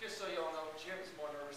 Just so you all know, Jim's one of